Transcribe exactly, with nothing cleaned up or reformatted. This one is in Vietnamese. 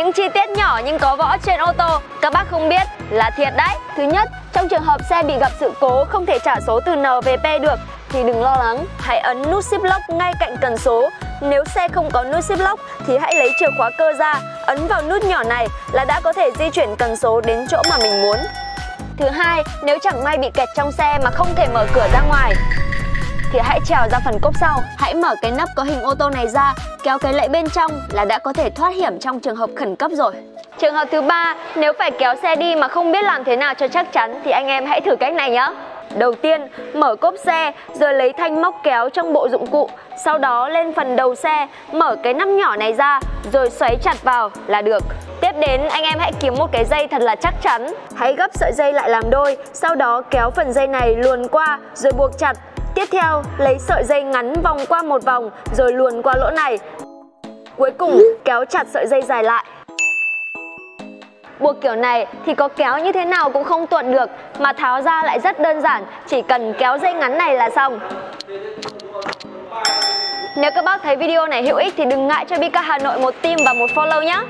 Những chi tiết nhỏ nhưng có võ trên ô tô, các bác không biết là thiệt đấy. Thứ nhất, trong trường hợp xe bị gặp sự cố không thể trả số từ N về P được thì đừng lo lắng, hãy ấn nút ship lock ngay cạnh cần số. Nếu xe không có nút ship lock thì hãy lấy chìa khóa cơ ra, ấn vào nút nhỏ này là đã có thể di chuyển cần số đến chỗ mà mình muốn. Thứ hai, nếu chẳng may bị kẹt trong xe mà không thể mở cửa ra ngoài thì hãy trèo ra phần cốp sau, hãy mở cái nắp có hình ô tô này ra, kéo cái lẫy bên trong là đã có thể thoát hiểm trong trường hợp khẩn cấp rồi. Trường hợp thứ ba, nếu phải kéo xe đi mà không biết làm thế nào cho chắc chắn thì anh em hãy thử cách này nhé. Đầu tiên, mở cốp xe rồi lấy thanh móc kéo trong bộ dụng cụ, sau đó lên phần đầu xe, mở cái nắp nhỏ này ra rồi xoáy chặt vào là được. Tiếp đến, anh em hãy kiếm một cái dây thật là chắc chắn, hãy gấp sợi dây lại làm đôi, sau đó kéo phần dây này luồn qua rồi buộc chặt. Tiếp theo, lấy sợi dây ngắn vòng qua một vòng rồi luồn qua lỗ này. Cuối cùng, kéo chặt sợi dây dài lại. Buộc kiểu này thì có kéo như thế nào cũng không tuột được, mà tháo ra lại rất đơn giản, chỉ cần kéo dây ngắn này là xong. Nếu các bác thấy video này hữu ích thì đừng ngại cho Bcar Hà Nội một tim và một follow nhé!